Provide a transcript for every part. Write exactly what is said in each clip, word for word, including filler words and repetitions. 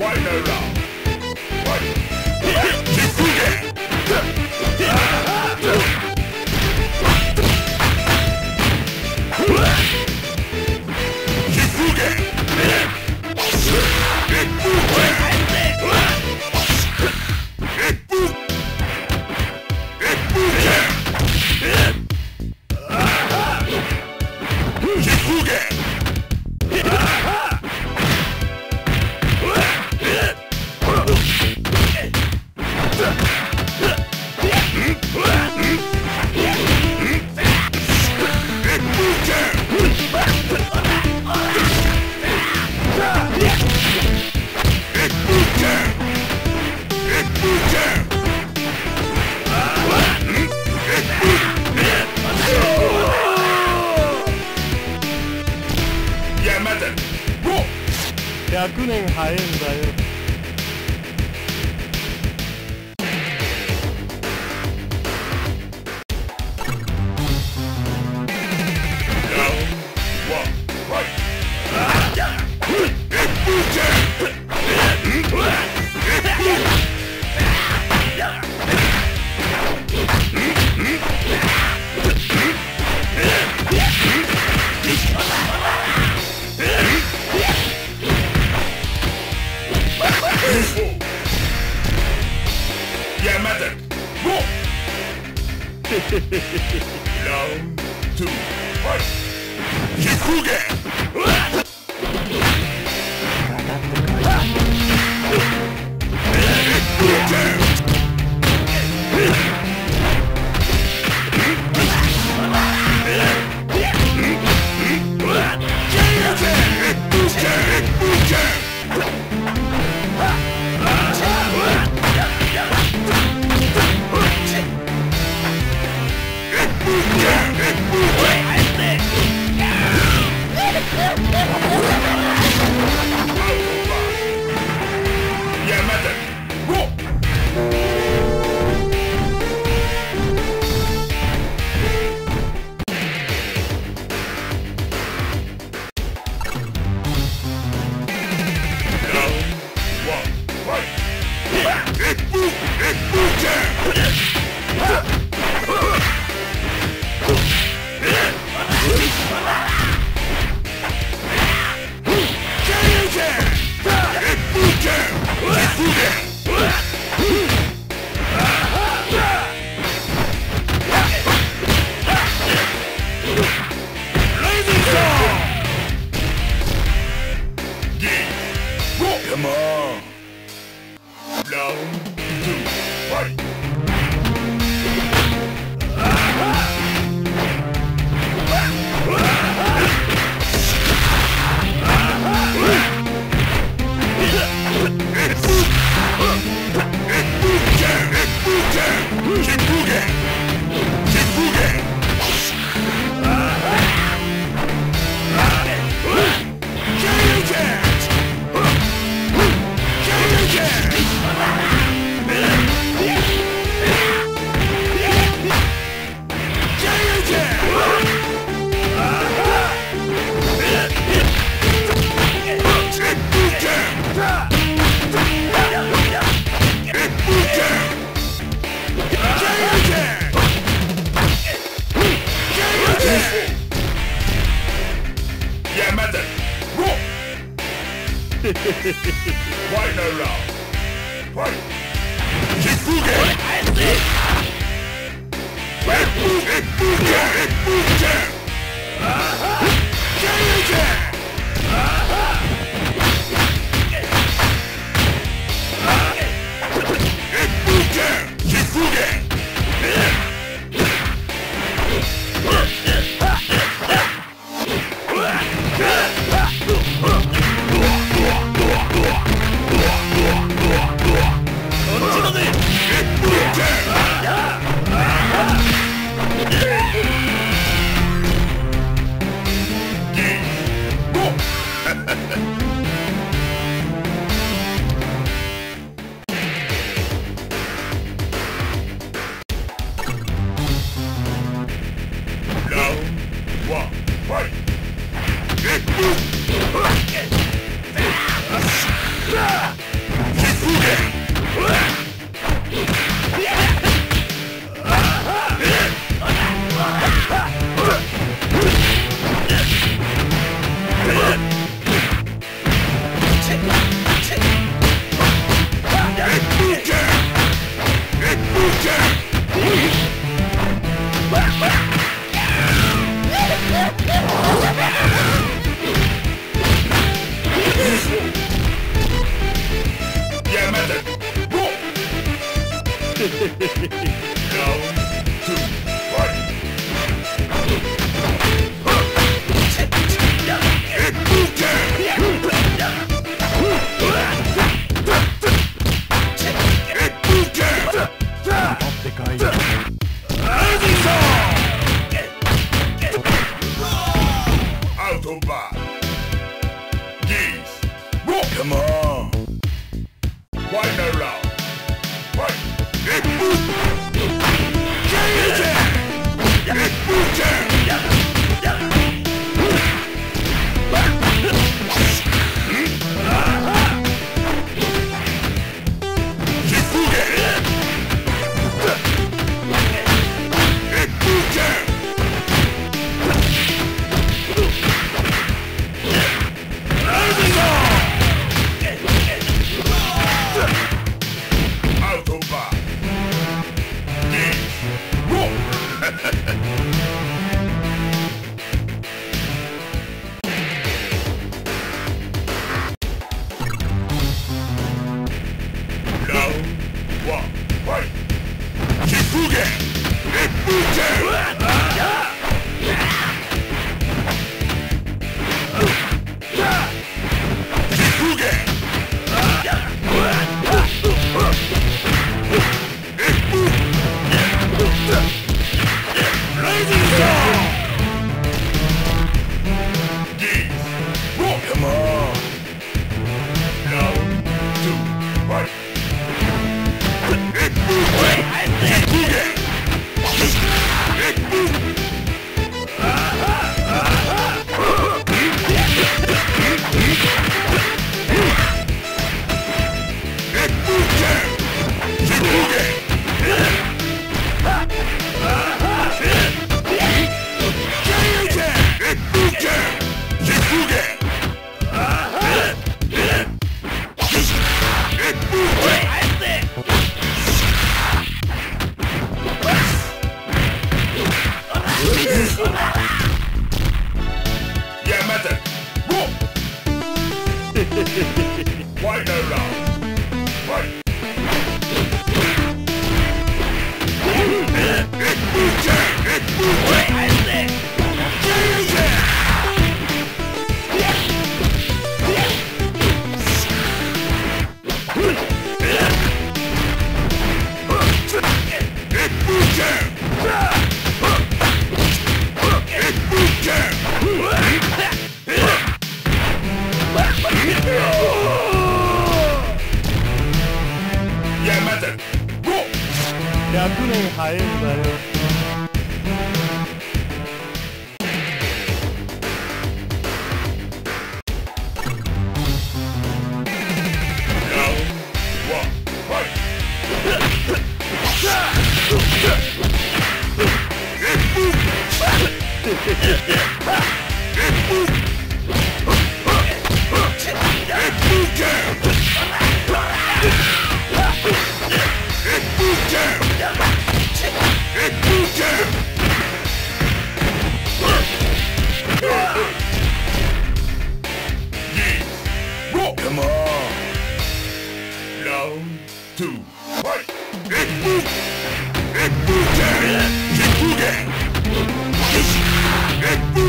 Why no wrong? one hundred年早いんだよ。Come on! Wind around! Fight! It moves! Get it! It moves! Wind around. Right. It moves. It moves. I said. It moves. It moves. It moves.ひゃくねん早いんだよ。It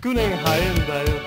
ひゃくねん早えんだよ。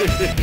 Yes!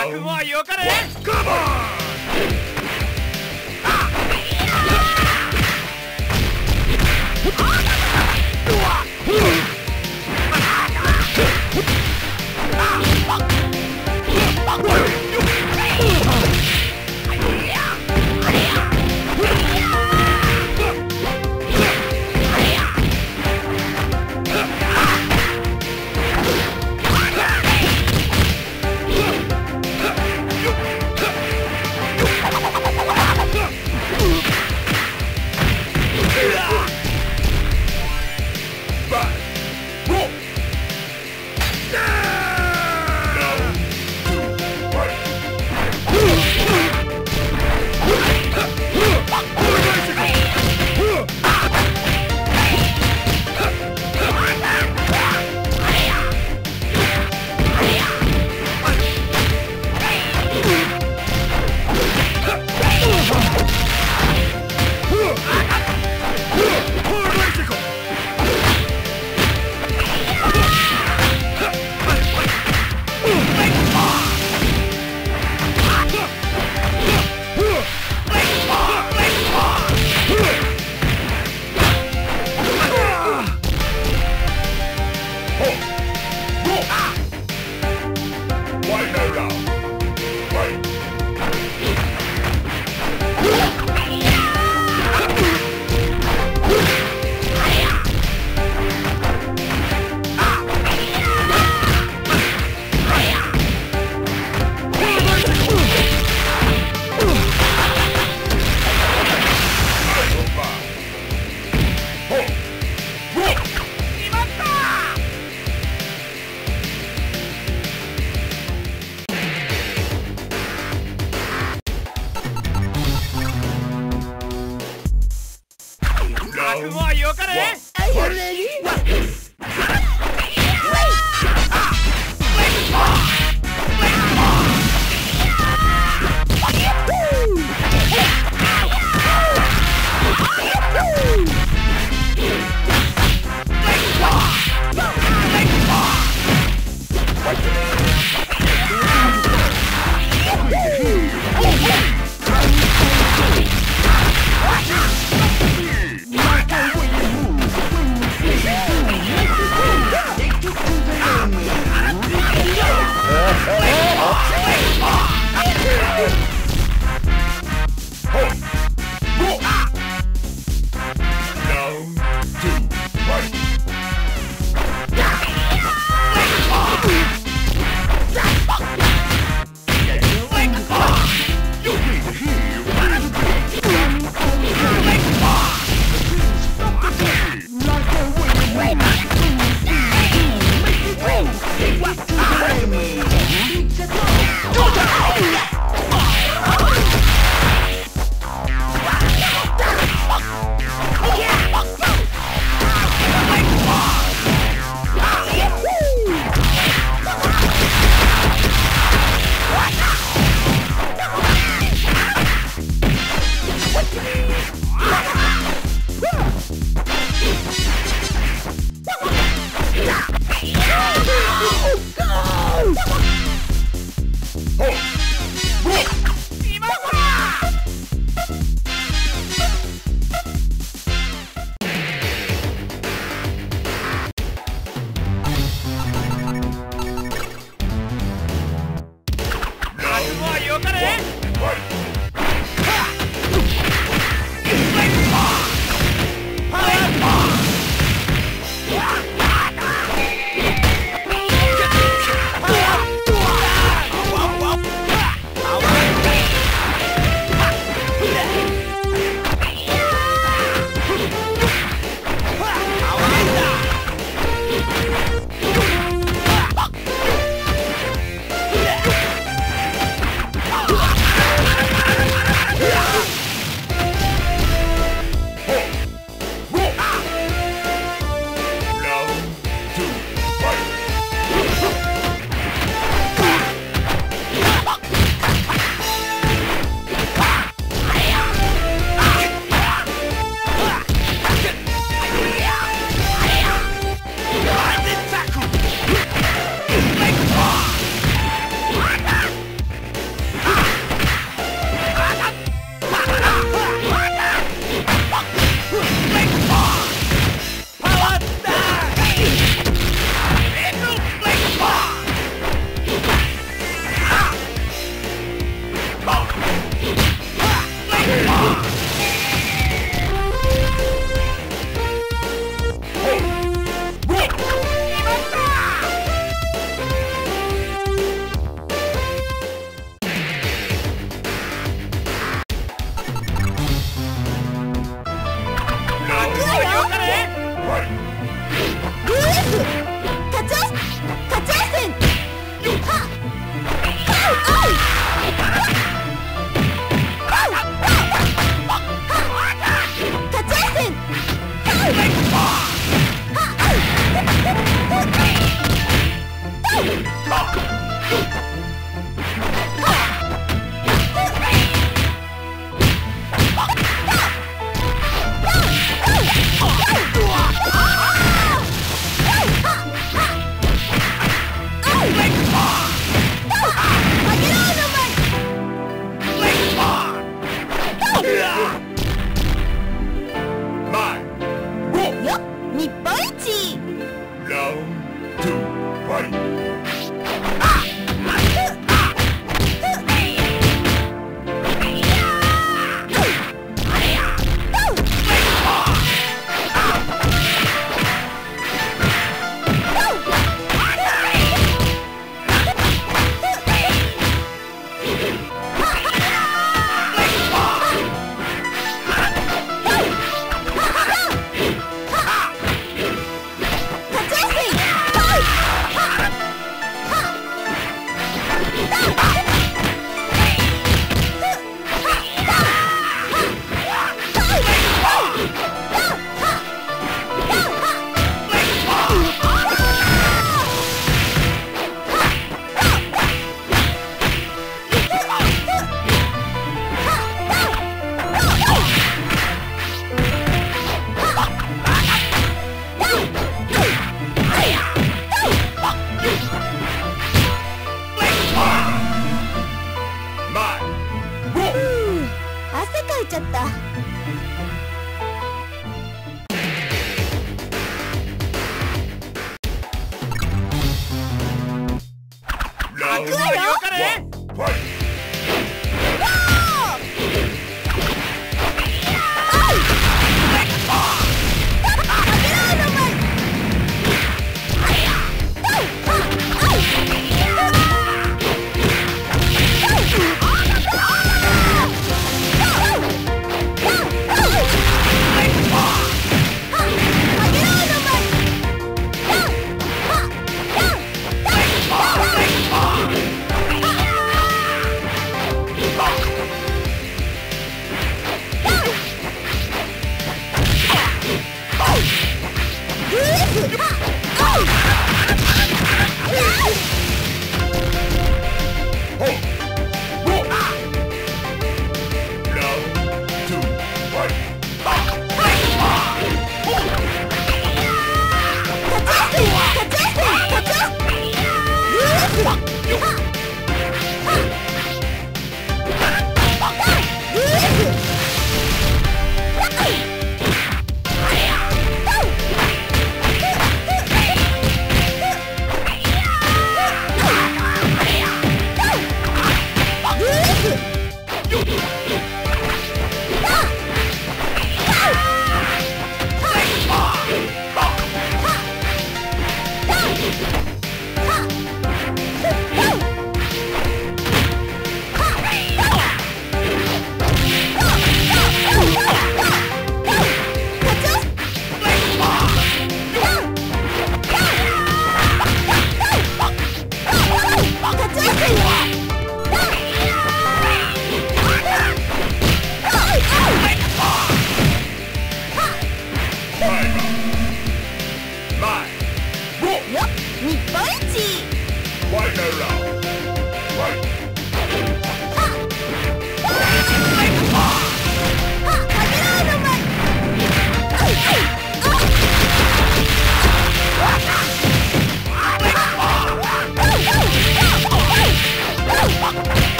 悪もよかれ。カモン！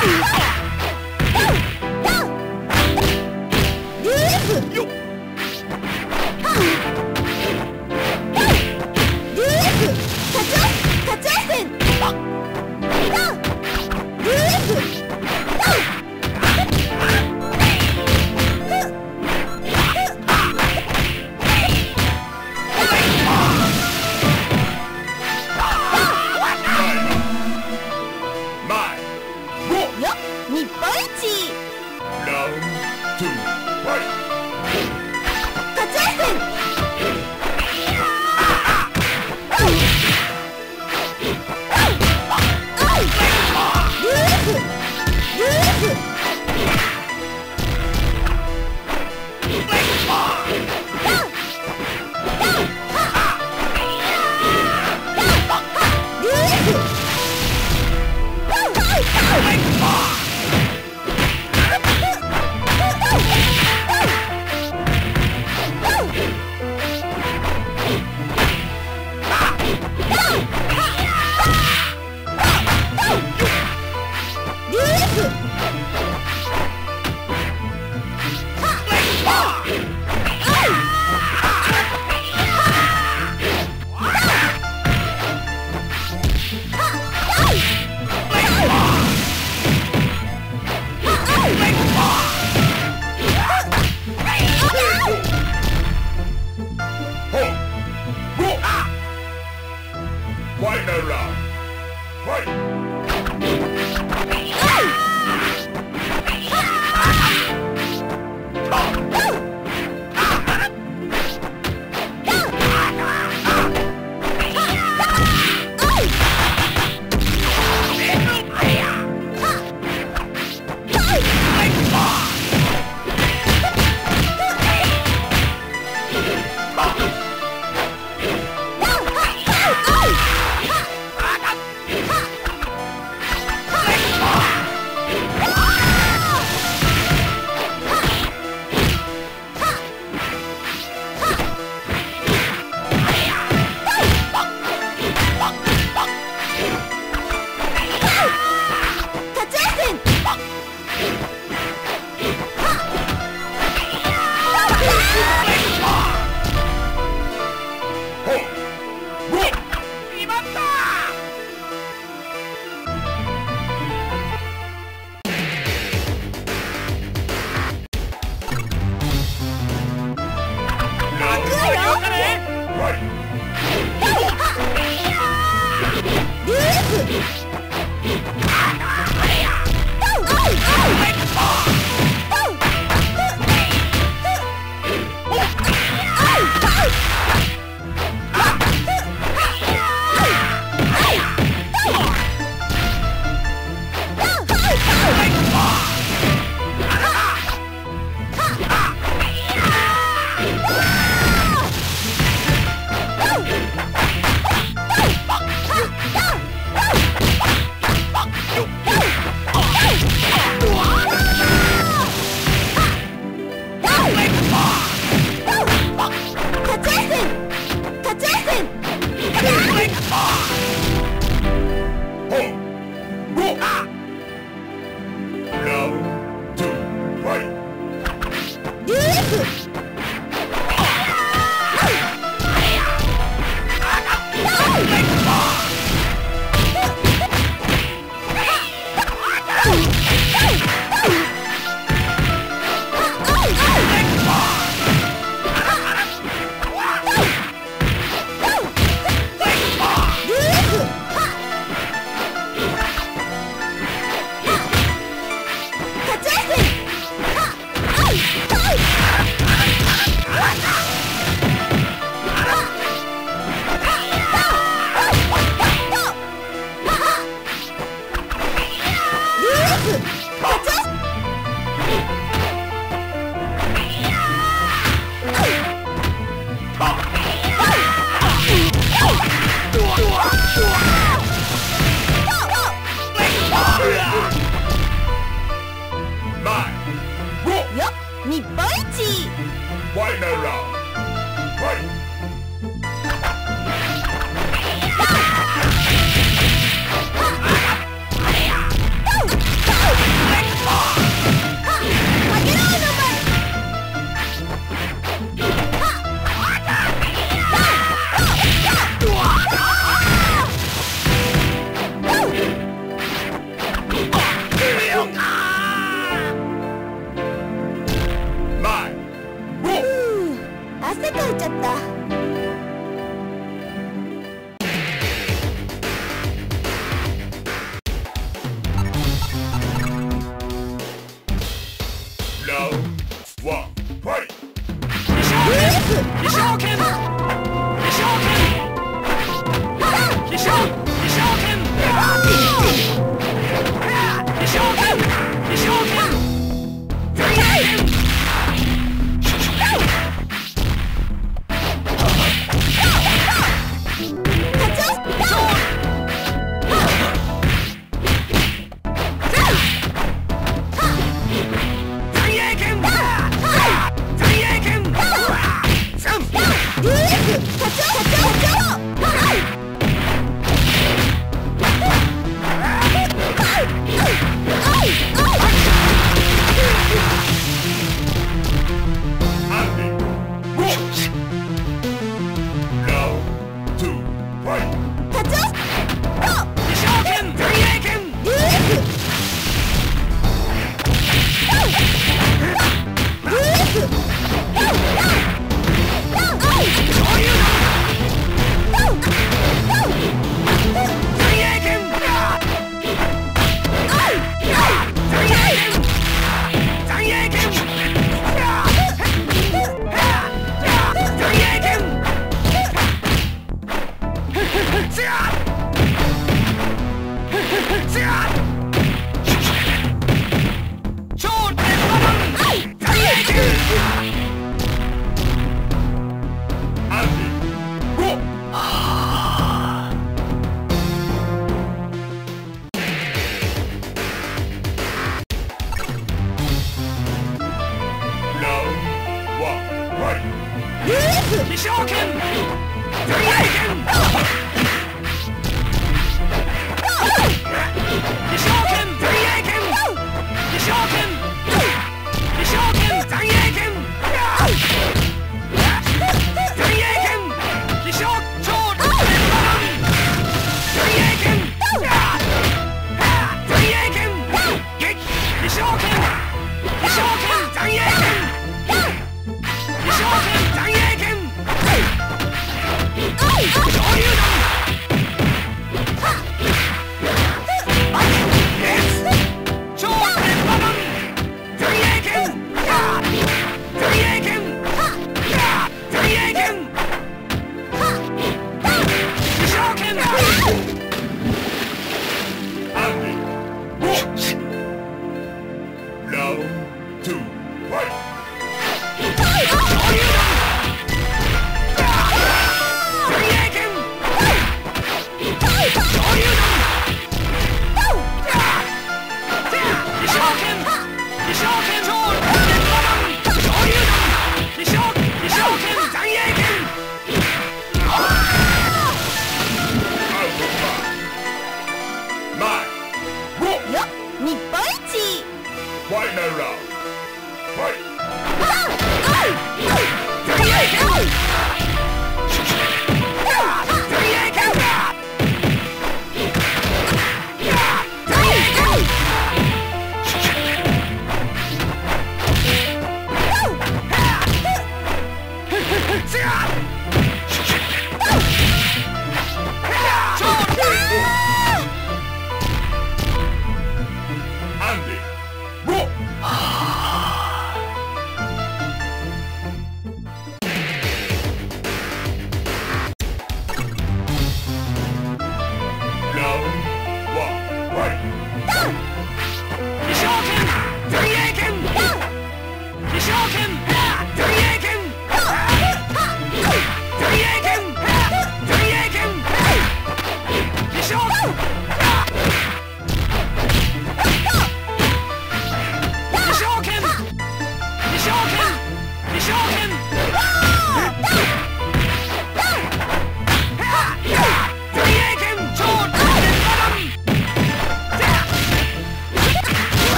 よっ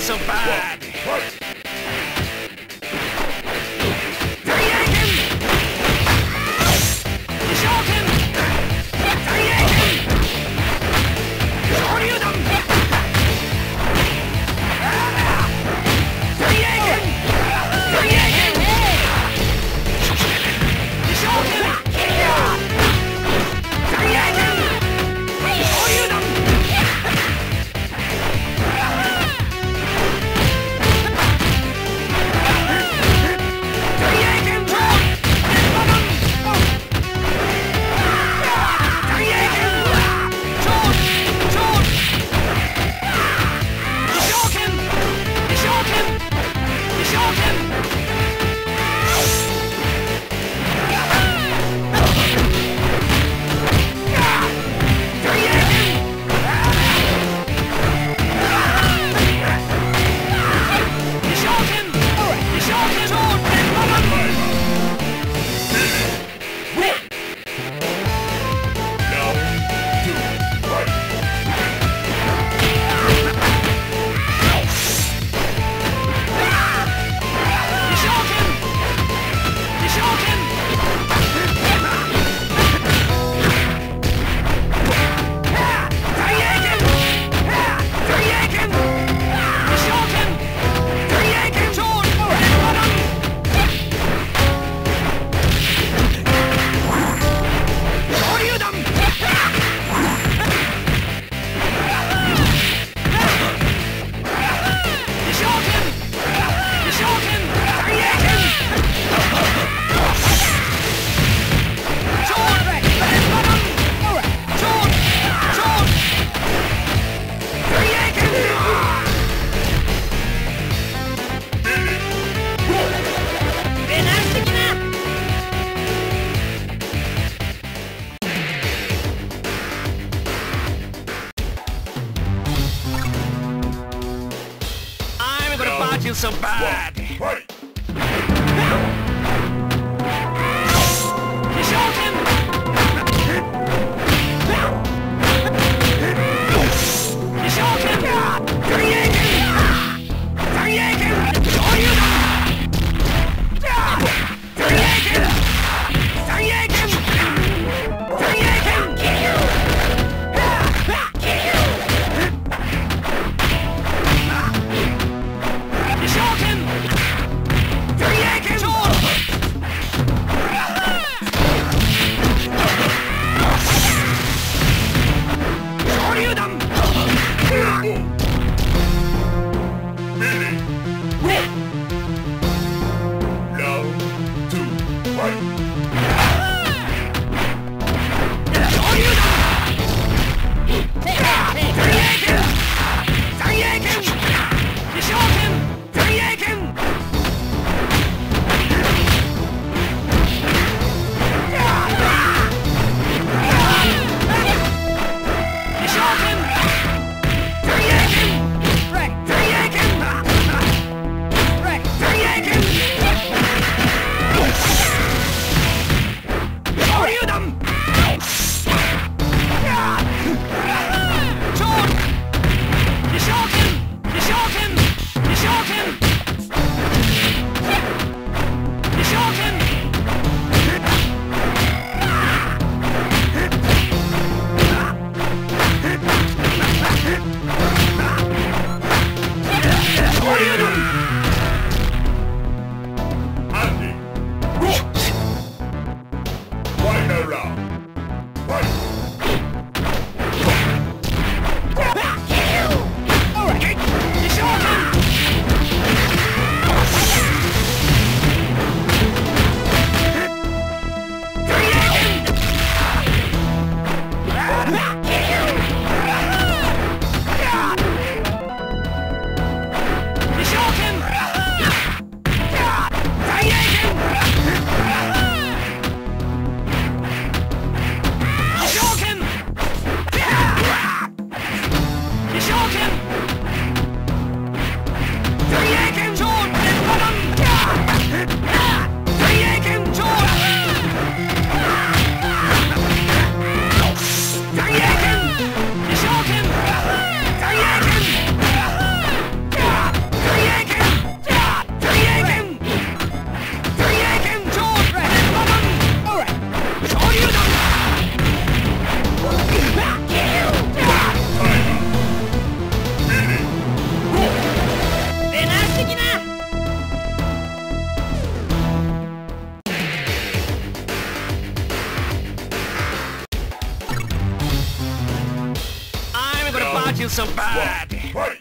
wasn't so bad. What? What? So bad. Whoa. Whoa. Shoot him! so bad. Wait!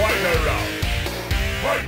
Final round. Fight!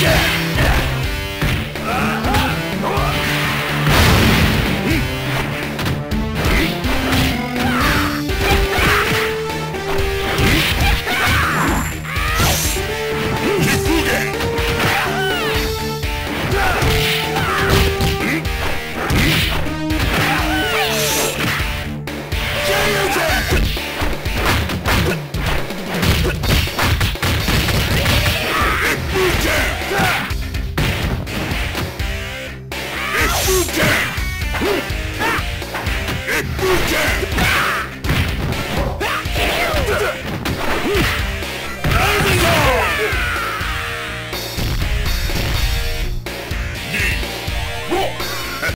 Yeah!